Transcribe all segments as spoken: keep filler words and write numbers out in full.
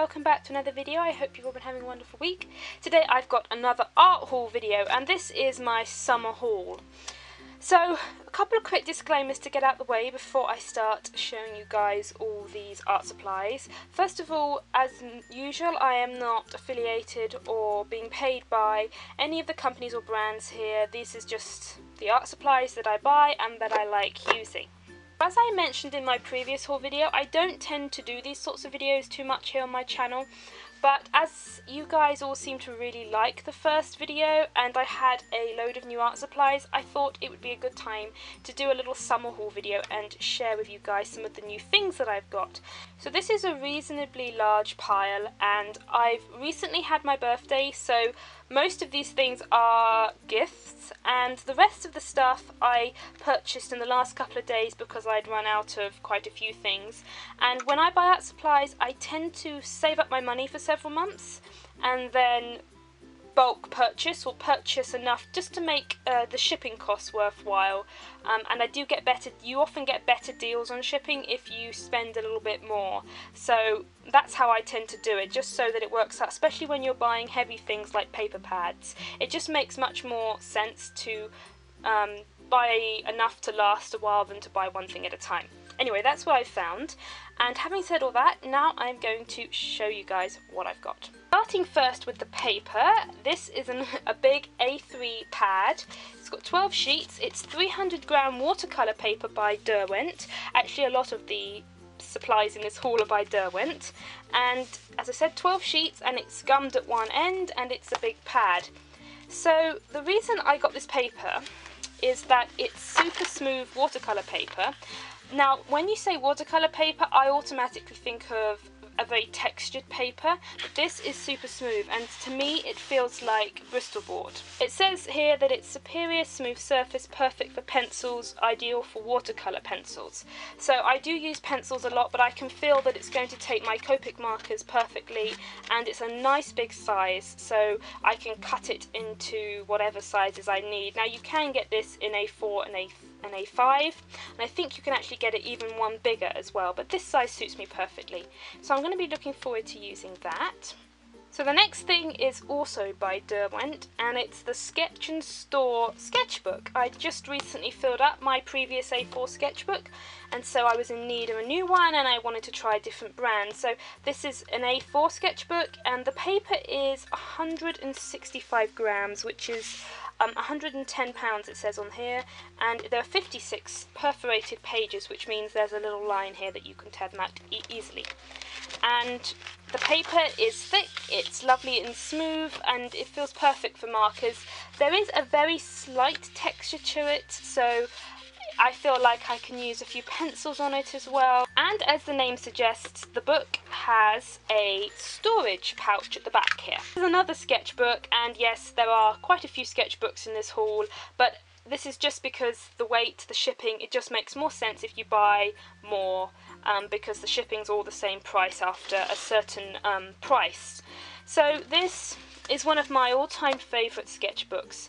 welcome back to another video. I hope you've all been having a wonderful week. Today I've got another art haul video, and this is my summer haul. So a couple of quick disclaimers to get out the way before I start showing you guys all these art supplies. First of all, as usual, I am not affiliated or being paid by any of the companies or brands here. This is just the art supplies that I buy and that I like using. As I mentioned in my previous haul video, I don't tend to do these sorts of videos too much here on my channel, but as you guys all seem to really like the first video and I had a load of new art supplies, I thought it would be a good time to do a little summer haul video and share with you guys some of the new things that I've got. So this is a reasonably large pile, and I've recently had my birthday, so most of these things are gifts, and the rest of the stuff I purchased in the last couple of days because I'd run out of quite a few things. And when I buy art supplies, I tend to save up my money for several months and then bulk purchase or purchase enough just to make uh, the shipping costs worthwhile, um, and I do get better you often get better deals on shipping if you spend a little bit more, so that's how I tend to do it, just so that it works out, especially when you're buying heavy things like paper pads. It just makes much more sense to um, buy enough to last a while than to buy one thing at a time. Anyway, that's what I found, and having said all that, now I'm going to show you guys what I've got. Starting first with the paper, this is an, a big A three pad. It's got twelve sheets, it's three hundred gram watercolour paper by Derwent. Actually, a lot of the supplies in this haul are by Derwent, and as I said, twelve sheets, and it's gummed at one end, and it's a big pad. So the reason I got this paper is that it's super smooth watercolour paper. Now, when you say watercolour paper, I automatically think of a very textured paper, but this is super smooth, and to me it feels like Bristol board. It says here that it's superior smooth surface, perfect for pencils, ideal for watercolour pencils. So I do use pencils a lot, but I can feel that it's going to take my Copic markers perfectly, and it's a nice big size, so I can cut it into whatever sizes I need. Now, you can get this in A four and A three and A five, and I think you can actually get it even one bigger as well, but this size suits me perfectly, so I'm going to be looking forward to using that. So the next thing is also by Derwent, and it's the Sketch and Store sketchbook. I just recently filled up my previous A four sketchbook, and so I was in need of a new one, and I wanted to try a different brand. So this is an A four sketchbook, and the paper is one hundred sixty-five grams, which is Um, one hundred and ten pounds it says on here, and there are fifty-six perforated pages, which means there's a little line here that you can tear them out e easily. And the paper is thick, it's lovely and smooth, and it feels perfect for markers. There is a very slight texture to it, so I feel like I can use a few pencils on it as well. And as the name suggests, the book has a storage pouch at the back here. This is another sketchbook, and yes, there are quite a few sketchbooks in this haul, but this is just because the weight, the shipping, it just makes more sense if you buy more, um, because the shipping's all the same price after a certain um, price. So this is one of my all-time favourite sketchbooks.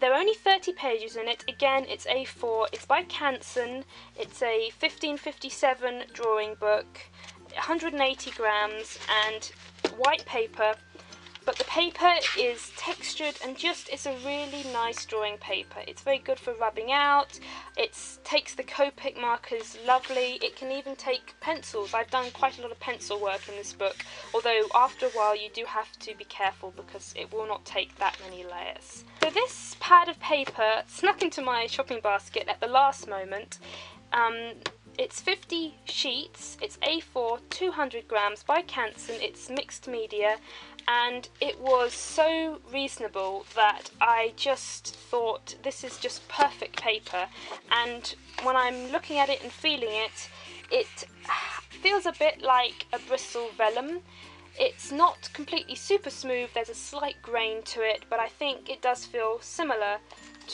There are only thirty pages in it. Again, it's A four, it's by Canson, it's a fifteen fifty-seven drawing book, one hundred eighty grams, and white paper, but the paper is textured and just it's a really nice drawing paper. It's very good for rubbing out, it takes the Copic markers lovely, it can even take pencils. I've done quite a lot of pencil work in this book, although after a while you do have to be careful because it will not take that many layers. So this pad of paper snuck into my shopping basket at the last moment. Um, It's fifty sheets, it's A four, two hundred grams by Canson, it's mixed media, and it was so reasonable that I just thought this is just perfect paper, and when I'm looking at it and feeling it, it feels a bit like a Bristol vellum. It's not completely super smooth, there's a slight grain to it, but I think it does feel similar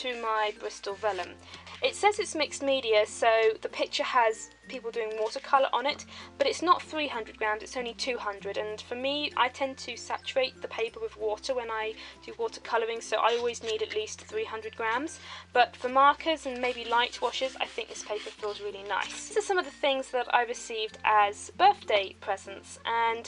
to my Bristol vellum. It says it's mixed media, so the picture has people doing watercolour on it, but it's not three hundred grams, it's only two hundred, and for me, I tend to saturate the paper with water when I do watercolouring, so I always need at least three hundred grams, but for markers and maybe light washes, I think this paper feels really nice. These are some of the things that I received as birthday presents, and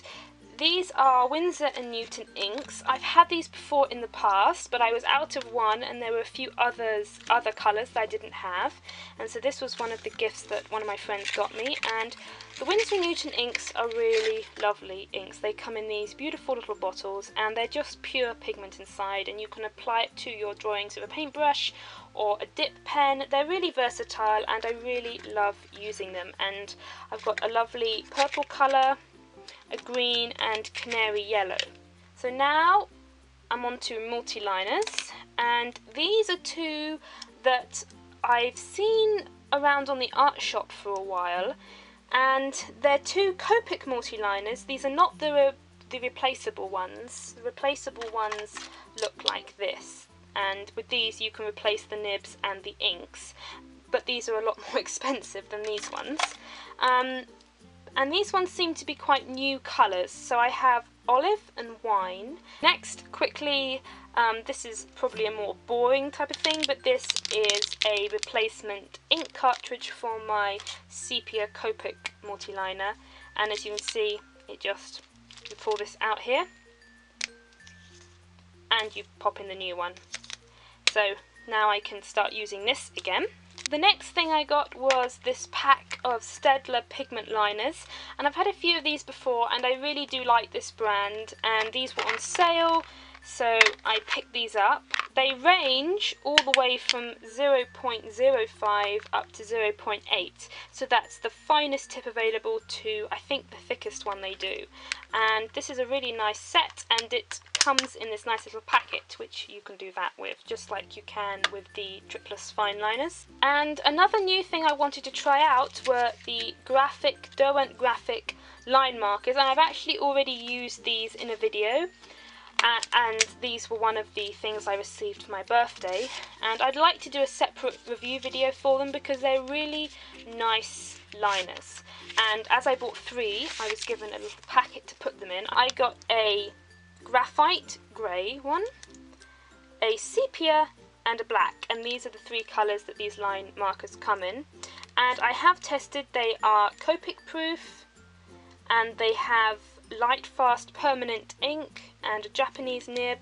These are Winsor and Newton inks. I've had these before in the past, but I was out of one and there were a few others, other colours that I didn't have. And so this was one of the gifts that one of my friends got me. And the Winsor and Newton inks are really lovely inks. They come in these beautiful little bottles and they're just pure pigment inside, and you can apply it to your drawings with a paintbrush or a dip pen. They're really versatile and I really love using them. And I've got a lovely purple colour, a green and canary yellow. So now I'm on to multiliners, and these are two that I've seen around on the art shop for a while, and they're two Copic multiliners. These are not the, re the replaceable ones. The replaceable ones look like this, and with these you can replace the nibs and the inks, but these are a lot more expensive than these ones. Um, And these ones seem to be quite new colours, so I have olive and wine. Next, quickly, um, this is probably a more boring type of thing, but this is a replacement ink cartridge for my sepia Copic multiliner. And as you can see, it just, you pull this out here, and you pop in the new one. So now I can start using this again. The next thing I got was this pack of Staedtler pigment liners, and I've had a few of these before and I really do like this brand, and these were on sale so I picked these up. They range all the way from zero point zero five up to zero point eight, so that's the finest tip available to I think the thickest one they do. And this is a really nice set, and it comes in this nice little packet, which you can do that with, just like you can with the Tripless fine liners. And another new thing I wanted to try out were the graphik, Derwent graphik line markers, and I've actually already used these in a video, uh, and these were one of the things I received for my birthday, and I'd like to do a separate review video for them because they're really nice liners. And as I bought three, I was given a little packet to put them in. I got a graphite grey one, a sepia and a black, and these are the three colours that these line markers come in. And I have tested, they are Copic proof, and they have light fast permanent ink and a Japanese nib,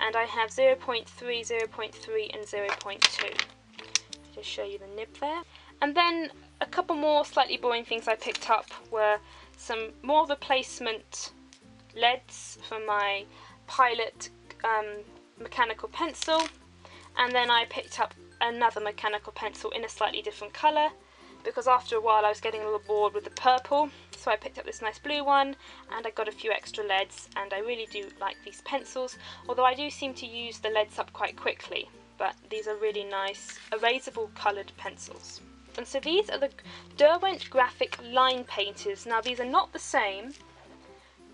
and I have zero point three, zero point three and zero point two. I'll just show you the nib there. And then a couple more slightly boring things I picked up were some more replacement leads for my Pilot um, mechanical pencil, and then I picked up another mechanical pencil in a slightly different colour because after a while I was getting a little bored with the purple, so I picked up this nice blue one, and I got a few extra leads. And I really do like these pencils, although I do seem to use the leads up quite quickly, but these are really nice erasable coloured pencils. And so these are the Derwent Graphik Line Painters. Now these are not the same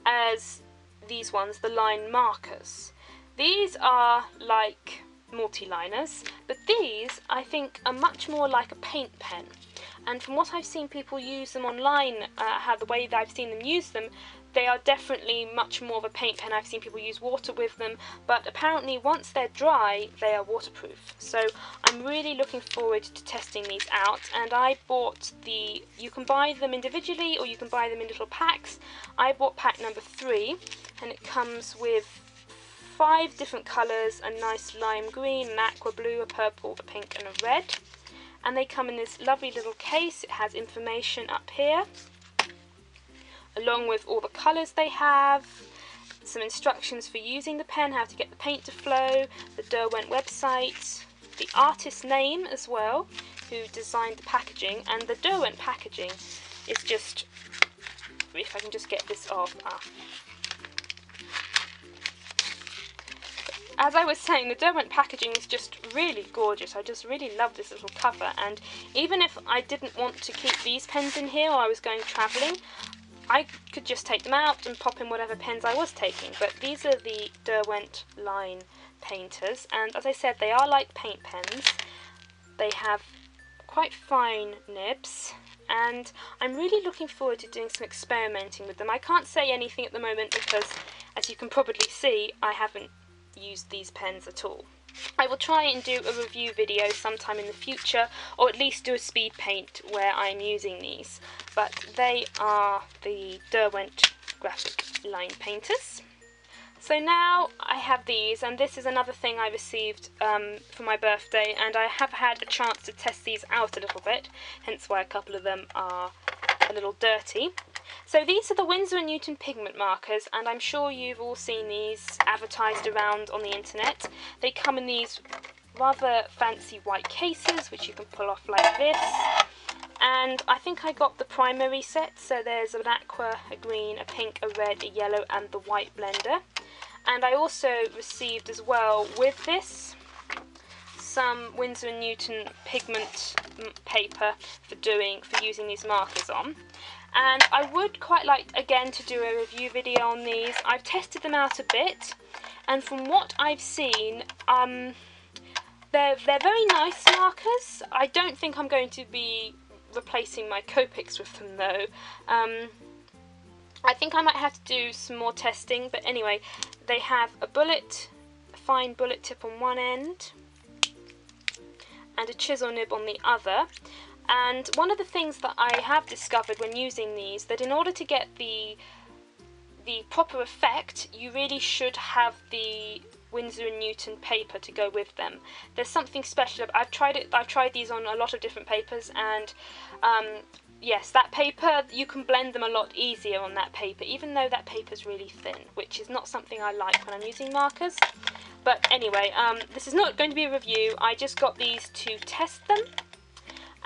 as these ones, the line markers. These are like multiliners, but these I think are much more like a paint pen, and from what I've seen people use them online, uh, how the way that I've seen them use them, they are definitely much more of a paint pen. I've seen people use water with them, but apparently once they're dry they are waterproof, so I'm really looking forward to testing these out. And I bought the, you can buy them individually or you can buy them in little packs. I bought pack number three, and it comes with five different colours, a nice lime green, an aqua blue, a purple, a pink and a red, and they come in this lovely little case. It has information up here along with all the colours they have, some instructions for using the pen, how to get the paint to flow, the Derwent website, the artist's name as well, who designed the packaging. And the Derwent packaging is just, if I can just get this off. Ah. As I was saying, the Derwent packaging is just really gorgeous. I just really love this little cover, and even if I didn't want to keep these pens in here or I was going travelling, I could just take them out and pop in whatever pens I was taking. But these are the Derwent Line Painters, and as I said, they are like paint pens. They have quite fine nibs, and I'm really looking forward to doing some experimenting with them. I can't say anything at the moment because, as you can probably see, I haven't used these pens at all. I will try and do a review video sometime in the future, or at least do a speed paint where I'm using these, but they are the Derwent Graphik Line Painters. So now I have these, and this is another thing I received um, for my birthday, and I have had a chance to test these out a little bit, hence why a couple of them are a little dirty. So these are the Winsor and Newton pigment markers, and I'm sure you've all seen these advertised around on the internet. They come in these rather fancy white cases which you can pull off like this, and I think I got the primary set, so there's an aqua, a green, a pink, a red, a yellow and the white blender. And I also received as well with this some Winsor and Newton pigment paper for doing for using these markers on. And I would quite like again to do a review video on these. I've tested them out a bit, and from what I've seen, um, they're they're very nice markers. I don't think I'm going to be replacing my Copics with them though. Um, I think I might have to do some more testing, but anyway, they have a bullet, a fine bullet tip on one end and a chisel nib on the other. And one of the things that I have discovered when using these, that in order to get the the proper effect, you really should have the Winsor and Newton paper to go with them. There's something special. I've tried it. I've tried these on a lot of different papers, and um, yes, that paper, you can blend them a lot easier on that paper, even though that paper's really thin, which is not something I like when I'm using markers. But anyway, um, this is not going to be a review. I just got these to test them,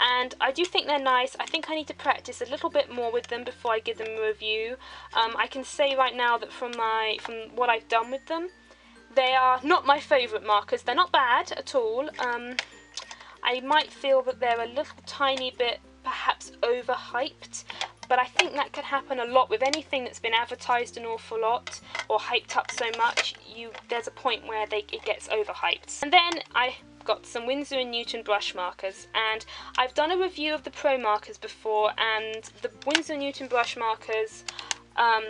and I do think they're nice. I think I need to practice a little bit more with them before I give them a review. Um, I can say right now that from my from what I've done with them, they are not my favourite markers. They're not bad at all. Um, I might feel that they're a little tiny bit perhaps overhyped, but I think that could happen a lot with anything that's been advertised an awful lot or hyped up so much. You there's a point where they, it gets overhyped. And then I got some Winsor and Newton brush markers, and I've done a review of the Pro markers before, and the Winsor and Newton brush markers um,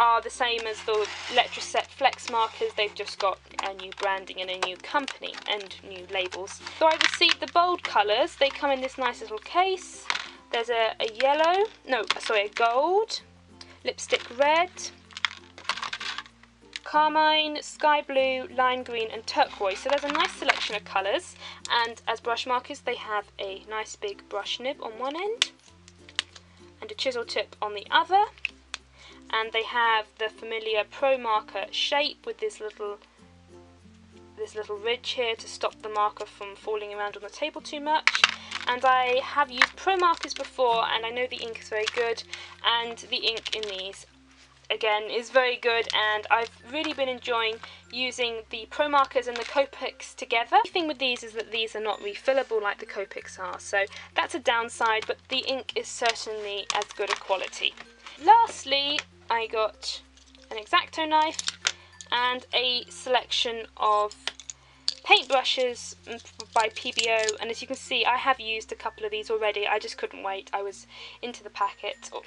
are the same as the Letraset Flex markers. They've just got a new branding and a new company and new labels. So I received the bold colours. They come in this nice little case. There's a, a yellow, no, sorry, a gold, lipstick red, carmine, sky blue, lime green and turquoise. So there's a nice selection of colours, and as brush markers they have a nice big brush nib on one end and a chisel tip on the other. And they have the familiar Pro marker shape with this little this little ridge here to stop the marker from falling around on the table too much. And I have used Pro markers before, and I know the ink is very good, and the ink in these again is very good, and I've really been enjoying using the Pro markers and the Copics together. The thing with these is that these are not refillable like the Copics are, so that's a downside, but the ink is certainly as good a quality. Lastly, I got an X-Acto knife and a selection of paintbrushes by P B O, and as you can see I have used a couple of these already. I just couldn't wait. I was into the packet or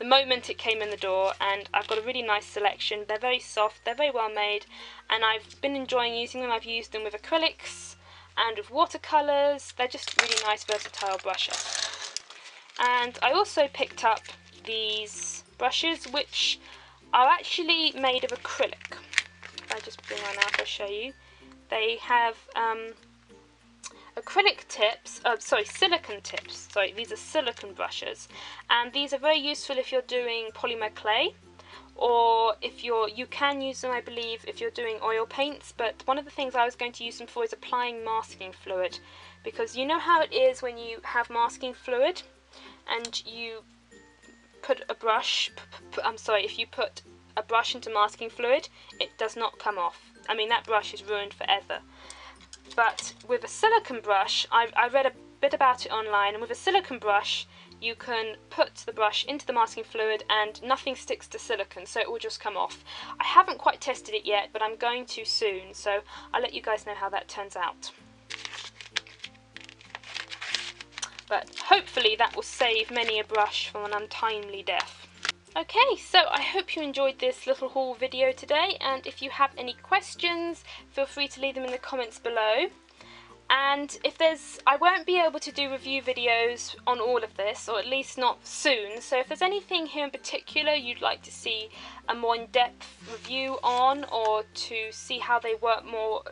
the moment it came in the door, and I've got a really nice selection. They're very soft, they're very well made, and I've been enjoying using them. I've used them with acrylics and with watercolours. They're just really nice versatile brushes. And I also picked up these brushes, which are actually made of acrylic. If I just bring one out, I'll show you. They have um, acrylic tips, oh, sorry, silicone tips. Sorry, these are silicone brushes, and these are very useful if you're doing polymer clay, or if you're, you can use them I believe if you're doing oil paints, but one of the things I was going to use them for is applying masking fluid, because you know how it is when you have masking fluid and you put a brush, I'm sorry, if you put a brush into masking fluid, it does not come off. I mean, that brush is ruined forever. But with a silicone brush, I, I read a bit about it online, and with a silicone brush, you can put the brush into the masking fluid and nothing sticks to silicone, so it will just come off. I haven't quite tested it yet, but I'm going to soon, so I'll let you guys know how that turns out. But hopefully that will save many a brush from an untimely death. Okay, so I hope you enjoyed this little haul video today, and if you have any questions, feel free to leave them in the comments below. And if there's, I won't be able to do review videos on all of this, or at least not soon, so if there's anything here in particular you'd like to see a more in-depth review on, or to see how they work more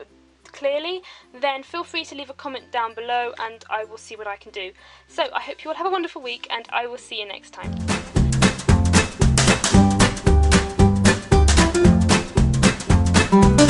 clearly, then feel free to leave a comment down below and I will see what I can do. So I hope you all have a wonderful week and I will see you next time. Thank you.